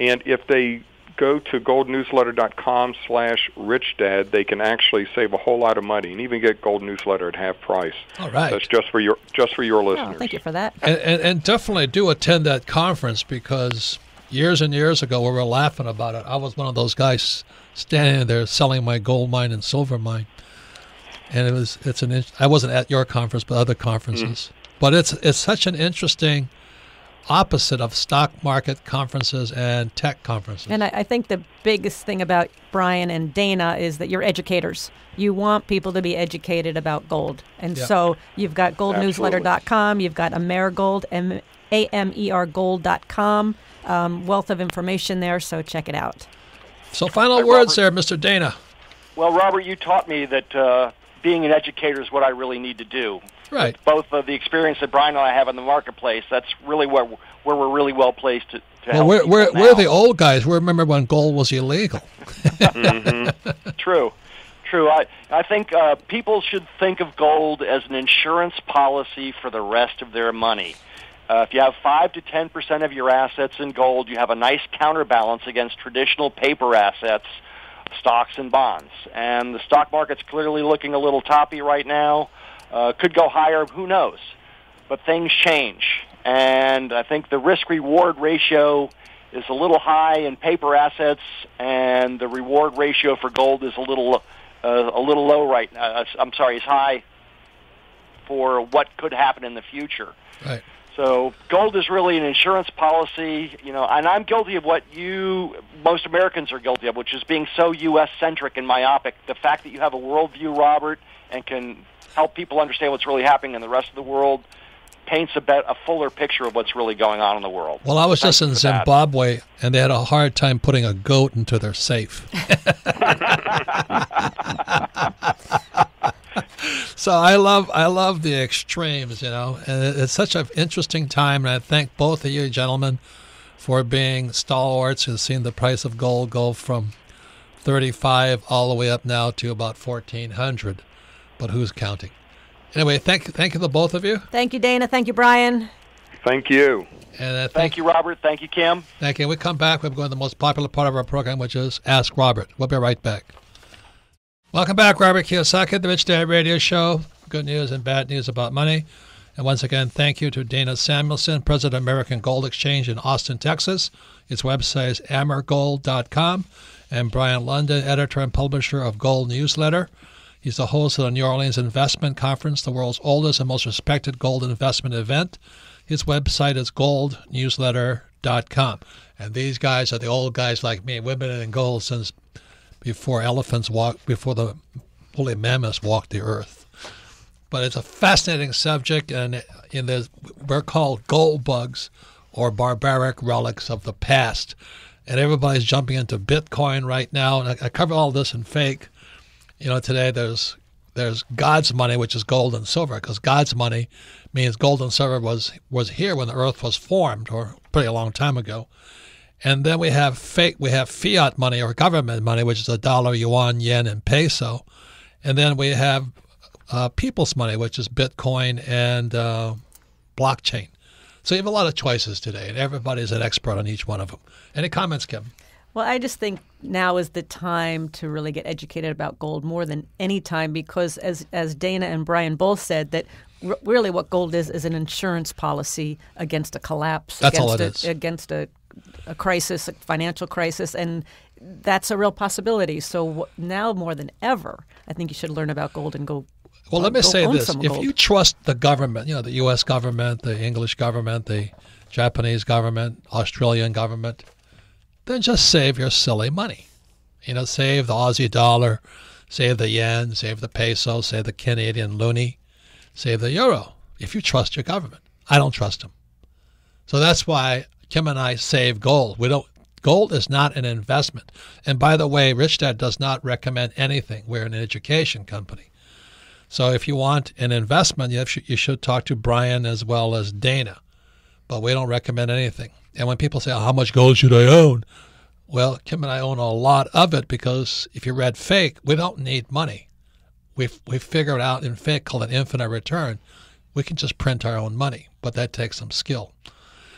And if they go to goldnewsletter.com slash richdad, they can actually save a whole lot of money and even get Gold Newsletter at half price. All right. That's just for your just for your listeners. Oh, thank you for that. And, and, and definitely do attend that conference, because years and years ago we were laughing about it. I was one of those guys standing there selling my gold mine and silver mine. And it was it's an I wasn't at your conference, but other conferences. Mm. But it's it's such an interesting opposite of stock market conferences and tech conferences. And I, I think the biggest thing about Brien and Dana is that you're educators. You want people to be educated about gold. And yeah. so you've got gold newsletter dot com, you've got Amergold, A M E R gold dot com, um, wealth of information there, so check it out. So final Hi, words Robert. there, Mister Dana. Well, Robert, you taught me that uh, being an educator is what I really need to do. Right. Both of the experience that Brien and I have in the marketplace, that's really where, where we're really well placed to, to well, help we're, we're, we're the old guys. We remember when gold was illegal. mm-hmm. True. True. I, I think uh, people should think of gold as an insurance policy for the rest of their money. Uh, if you have five to ten percent of your assets in gold, you have a nice counterbalance against traditional paper assets, stocks and bonds. And the stock market's clearly looking a little toppy right now. Uh, could go higher, who knows? But things change. And I think the risk-reward ratio is a little high in paper assets, and the reward ratio for gold is a little uh, a little low right now. I'm sorry, it's high for what could happen in the future. Right. So gold is really an insurance policy, you know, and I'm guilty of what you, most Americans are guilty of, which is being so U S-centric and myopic. The fact that you have a worldview, Robert, and can help people understand what's really happening in the rest of the world paints a, bet, a fuller picture of what's really going on in the world. Well, I was Thanks just in Zimbabwe, that. and they had a hard time putting a goat into their safe. So I love I love the extremes, you know. And it's such an interesting time, and I thank both of you gentlemen for being stalwarts who've seen the price of gold go from thirty-five all the way up now to about fourteen hundred. But who's counting? Anyway, thank you, thank you to both of you. Thank you, Dana. Thank you, Brien. Thank you. And uh, thank, thank you, Robert. Thank you, Kim. Thank you. When we come back, we're going to the most popular part of our program, which is Ask Robert. We'll be right back. Welcome back, Robert Kiyosaki, the Rich Dad Radio Show. Good news and bad news about money. And once again, thank you to Dana Samuelson, president of American Gold Exchange in Austin, Texas. Its website is amer gold dot com. And Brien Lundin, editor and publisher of Gold Newsletter. He's the host of the New Orleans Investment Conference, the world's oldest and most respected gold investment event. His website is gold newsletter dot com. And these guys are the old guys like me. We've been in gold since before elephants walked, before the woolly mammoths walked the earth. But it's a fascinating subject, and in this, we're called gold bugs or barbaric relics of the past. And everybody's jumping into Bitcoin right now. And I, I cover all this in Fake. You know, today there's there's God's money, which is gold and silver, because God's money means gold and silver was was here when the earth was formed, or pretty a long time ago. And then we have fake, we have fiat money or government money, which is a dollar, yuan, yen, and peso. And then we have uh, people's money, which is Bitcoin and uh, blockchain. So you have a lot of choices today, and everybody's an expert on each one of them. Any comments, Kim? Well, I just think now is the time to really get educated about gold more than any time, because as as Dana and Brien both said, that r really what gold is is an insurance policy against a collapse. That's all it is. Against a, a crisis, a financial crisis, and that's a real possibility. So now more than ever, I think you should learn about gold and go. Well, let me say this. If you trust the government, you know, the U S government, the English government, the Japanese government, Australian government, then just save your silly money. You know, save the Aussie dollar, save the yen, save the peso, save the Canadian loonie, save the euro, if you trust your government. I don't trust them. So that's why Kim and I save gold. We don't. Gold is not an investment. And by the way, Rich Dad does not recommend anything. We're an education company. So if you want an investment, you, should, you should talk to Brien as well as Dana. But we don't recommend anything. And when people say, oh, how much gold should I own? Well, Kim and I own a lot of it, because if you read Fake, we don't need money. We've, we've figured out in Fake, called an infinite return, we can just print our own money, but that takes some skill.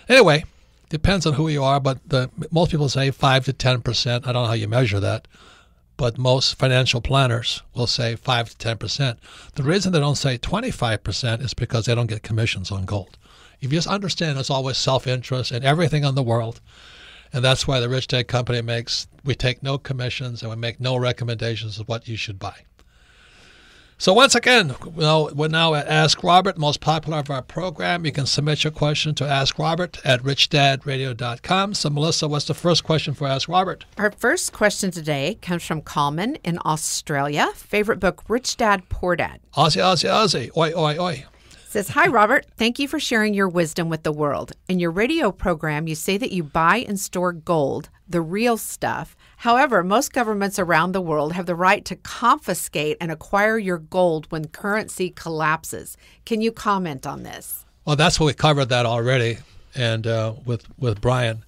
Anyway, depends on who you are, but the, most people say five to ten percent. I don't know how you measure that, but most financial planners will say five to ten percent. The reason they don't say twenty-five percent is because they don't get commissions on gold. If you just understand it's always self-interest and everything in the world, and that's why the Rich Dad Company makes, we take no commissions and we make no recommendations of what you should buy. So once again, we're now at Ask Robert, most popular of our program. You can submit your question to Ask Robert at rich dad radio dot com. So Melissa, what's the first question for Ask Robert? Our first question today comes from Coleman in Australia. Favorite book, Rich Dad, Poor Dad. Aussie, Aussie, Aussie. Oi, oi, oi. Says, hi, Robert. Thank you for sharing your wisdom with the world. In your radio program, you say that you buy and store gold, the real stuff. However, most governments around the world have the right to confiscate and acquire your gold when currency collapses. Can you comment on this? Well, that's what we covered that already, and uh, with, with Brien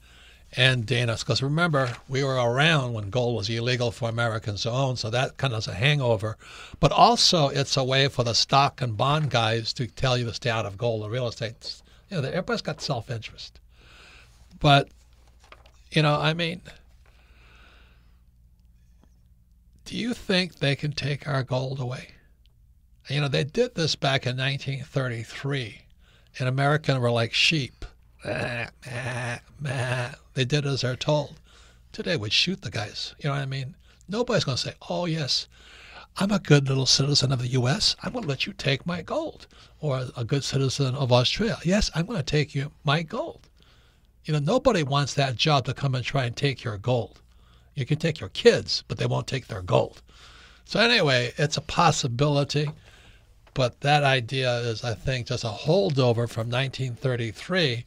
and Dana. Because remember, we were around when gold was illegal for Americans to own, so that kind of is a hangover. But also, it's a way for the stock and bond guys to tell you to stay out of gold or real estate. You know, everybody's got self-interest. But, you know, I mean, do you think they can take our gold away? You know, they did this back in nineteen thirty-three, and Americans were like sheep. Ah, ah, ah. They did as they're told. Today we'd shoot the guys. You know what I mean? Nobody's going to say, oh, yes, I'm a good little citizen of the U S I'm going to let you take my gold. Or a good citizen of Australia. Yes, I'm going to take you my gold. You know, nobody wants that job to come and try and take your gold. You can take your kids, but they won't take their gold. So anyway, it's a possibility. But that idea is, I think, just a holdover from nineteen thirty-three.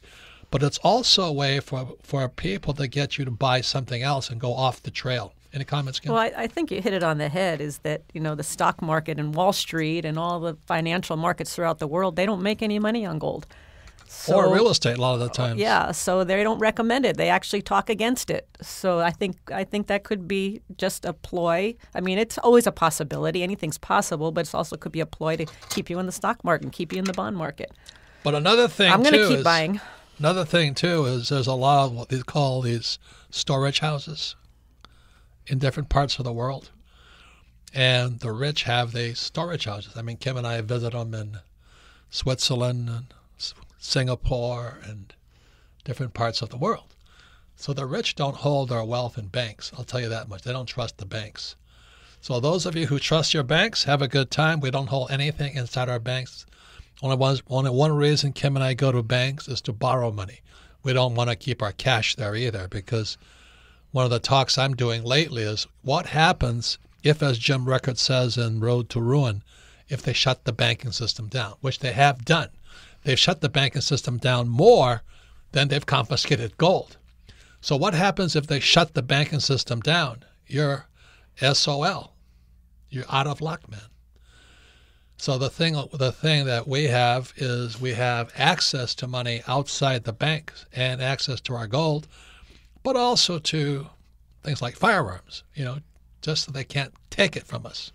But it's also a way for, for people to get you to buy something else and go off the trail. Any comments, Kim? Well, I, I think you hit it on the head, is that, you know, the stock market and Wall Street and all the financial markets throughout the world, they don't make any money on gold. So, or real estate a lot of the times. Yeah, so they don't recommend it. They actually talk against it. So I think I think that could be just a ploy. I mean, it's always a possibility. Anything's possible, but it also could be a ploy to keep you in the stock market and keep you in the bond market. But another thing, I'm going to keep is, buying. Another thing too is there's a lot of what they call these storage houses in different parts of the world, and the rich have these storage houses. I mean, Kim and I have visited them in Switzerland and Singapore and different parts of the world. So the rich don't hold their wealth in banks. I'll tell you that much. They don't trust the banks. So those of you who trust your banks, have a good time. We don't hold anything inside our banks. Only one, only one reason Kim and I go to banks is to borrow money. We don't want to keep our cash there either, because one of the talks I'm doing lately is what happens if, as Jim Rickards says in Road to Ruin, if they shut the banking system down, which they have done. They've shut the banking system down more than they've confiscated gold. So what happens if they shut the banking system down? You're S O L. You're out of luck, man. So the thing, the thing that we have is we have access to money outside the banks and access to our gold, but also to things like firearms, you know, just so they can't take it from us.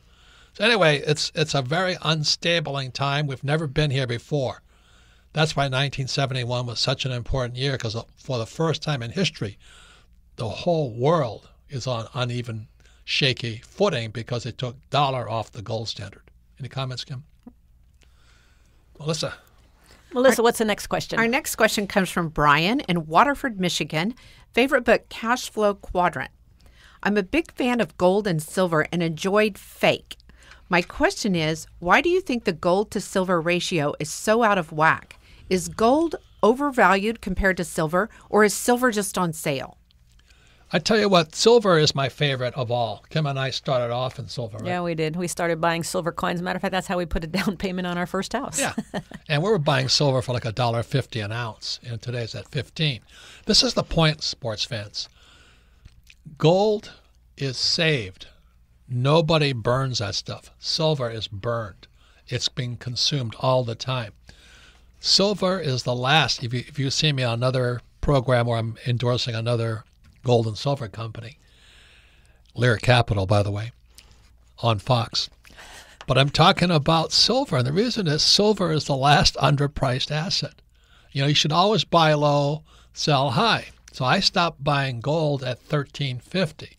So anyway, it's, it's a very unstabling time. We've never been here before. That's why nineteen seventy-one was such an important year, because for the first time in history, the whole world is on uneven, shaky footing because it took dollar off the gold standard. Any comments, Kim? Melissa. Melissa, our, what's the next question? Our next question comes from Brien in Waterford, Michigan. Favorite book, Cash Flow Quadrant. I'm a big fan of gold and silver and enjoyed Fake. My question is, why do you think the gold to silver ratio is so out of whack? Is gold overvalued compared to silver, or is silver just on sale? I tell you what, silver is my favorite of all. Kim and I started off in silver, right? Yeah, we did. We started buying silver coins. Matter of fact, that's how we put a down payment on our first house. Yeah, and we were buying silver for like a dollar fifty an ounce, and today's at fifteen. This is the point, sports fans. Gold is saved. Nobody burns that stuff. Silver is burned. It's being consumed all the time. Silver is the last. If you, if you see me on another program where I'm endorsing another gold and silver company, Lear Capital, by the way, on Fox. But I'm talking about silver, and the reason is silver is the last underpriced asset. You know, you should always buy low, sell high. So I stopped buying gold at thirteen fifty.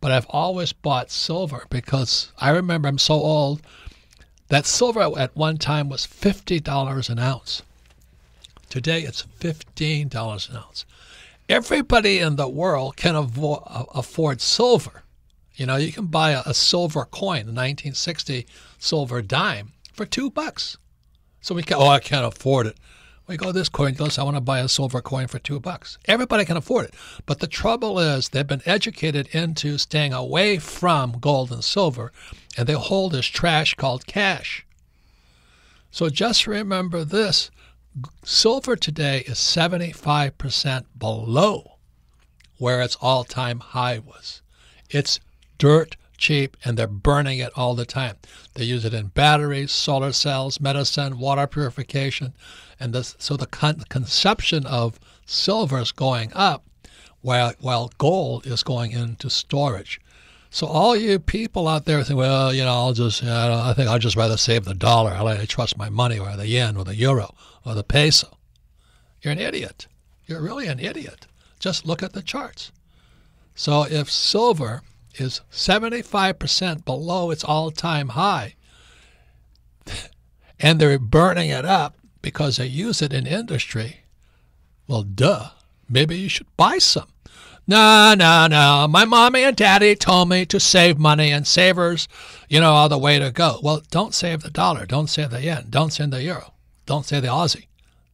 But I've always bought silver because I remember, I'm so old, that silver at one time was fifty dollars an ounce. Today it's fifteen dollars an ounce. Everybody in the world can afford silver. You know, you can buy a, a silver coin, a nineteen sixty silver dime, for two bucks. So we can, oh, I can't afford it. We go, this coin, I want to buy a silver coin for two bucks. Everybody can afford it. But the trouble is they've been educated into staying away from gold and silver, and they hold this trash called cash. So just remember this. Silver today is seventy-five percent below where its all-time high was. It's dirt cheap, and they're burning it all the time. They use it in batteries, solar cells, medicine, water purification. And this, so the con consumption of silver is going up while, while gold is going into storage. So all you people out there think, well, you know, I'll just, you know, I think I'll just rather save the dollar. I'll let it trust my money, or the yen, or the euro, or the peso. You're an idiot. You're really an idiot. Just look at the charts. So if silver is seventy-five percent below its all-time high, and they're burning it up, because they use it in industry, well, duh, maybe you should buy some. No, no, no, my mommy and daddy told me to save money, and savers, you know, are the way to go. Well, don't save the dollar, don't save the yen, don't save the euro, don't save the Aussie.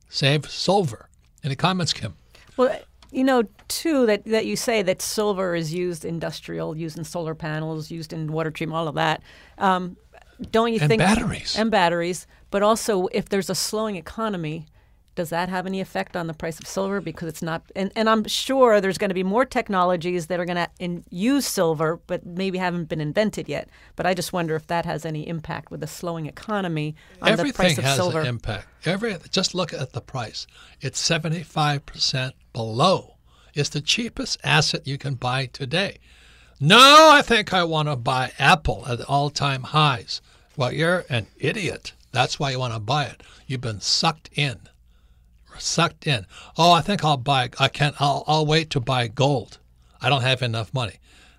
Save silver. Any comments, Kim? Well, you know, too, that, that you say that silver is used industrial, used in solar panels, used in water treatment, all of that. Um, don't you and think... And batteries. And batteries. But also, if there's a slowing economy, Does that have any effect on the price of silver? Because it's not, and, and I'm sure there's going to be more technologies that are going to in, use silver, but maybe haven't been invented yet. But I just wonder if that has any impact with a slowing economy on Everything the price of silver. Everything has an impact. Every, just look at the price. It's seventy-five percent below. It's the cheapest asset you can buy today. No, I think I want to buy Apple at all-time highs. Well, you're an idiot. That's why you want to buy it. You've been sucked in. Sucked in. Oh, I think I'll buy. I can't. I'll, I'll wait to buy gold. I don't have enough money.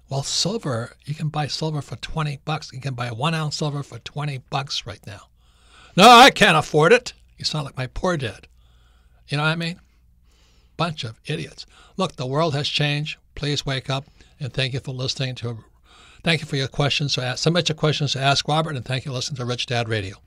Well, silver. You can buy silver for twenty bucks. You can buy one ounce silver for twenty bucks right now. No, I can't afford it. You sound like my poor dad. You know what I mean? Bunch of idiots. Look, the world has changed. Please wake up. And thank you for listening to. Thank you for your questions. So submit your questions to Ask Robert. And thank you for listening to Rich Dad Radio.